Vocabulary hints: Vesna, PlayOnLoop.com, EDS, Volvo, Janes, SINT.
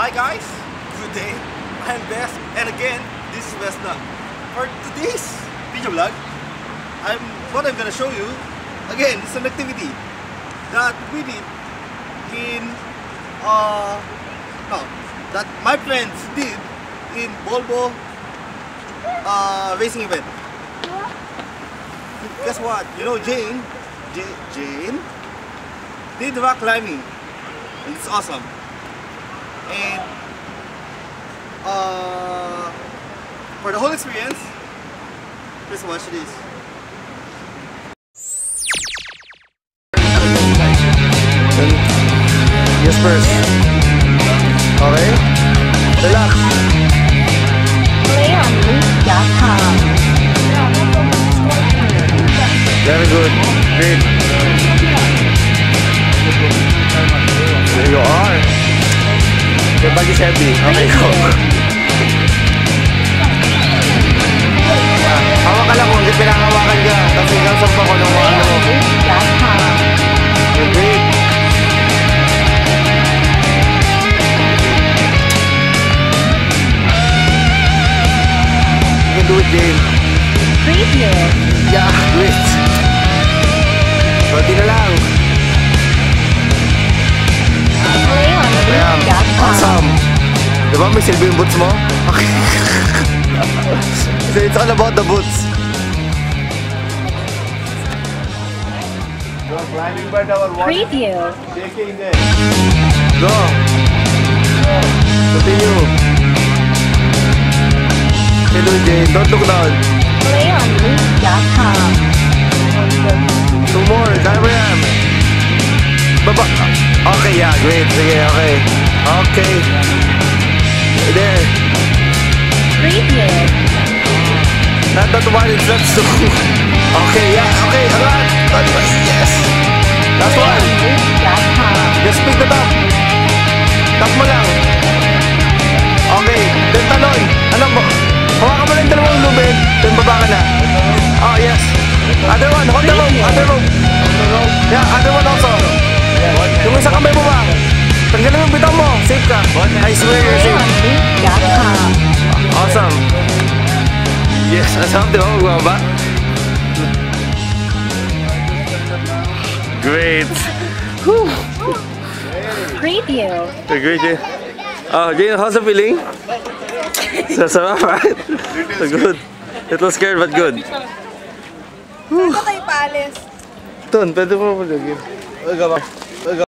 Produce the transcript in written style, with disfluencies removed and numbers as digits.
Hi guys, good day. I am Ves, and again, this is Vesna. For today's video vlog, what I'm gonna show you again is an activity that we did in that my friends did in Volvo racing event. Guess what? You know, Jane did rock climbing, and it's awesome. And for the whole experience, please watch this. Yes, first. Okay. Relax. PlayOnLoop.com. Very good. Great. There you are. Your bag is heavy. Okay, go. Hawakan ako, hindi pinakahawakan ka. Tapos hanggang sampa ko ng ano. Great. You can do it, Jane. Great, yes. Yeah, great. Pwede na lang. Awesome! Diba may silbi yung boots mo? Okay. So it's all about the boots. Go climbing by our water. Preview. Take it in there. Go. Continue. Hello Jane, don't look down. PlayOnLoop.com. Two more, time I am. Baba. Okay, yeah, great. Sige, okay. Okay. There. Preview. Not that one, it's not so. Okay, yeah, okay, a lot. Yes. That's one. Just pick the top. Top mo lang. Okay, then taloy. Ano mo? Hawakan mo lang yung dalawang lubid, then baba ka na. Oh, yes. Other one, hold the rope. Other rope. Yeah, other one also. Yung isang kamay mo ba? Tanggalin yung bitaw mo! Safe ka! I swear you're safe! Awesome! Yes! Asam! Di ba magbaba? Great! Preview! Great, Jane! Oh, Jane, how's the feeling? Sarap, right? Good! Little scared but good! Saan ka tayo paalis? Doon! Pwede mo pa lagyan!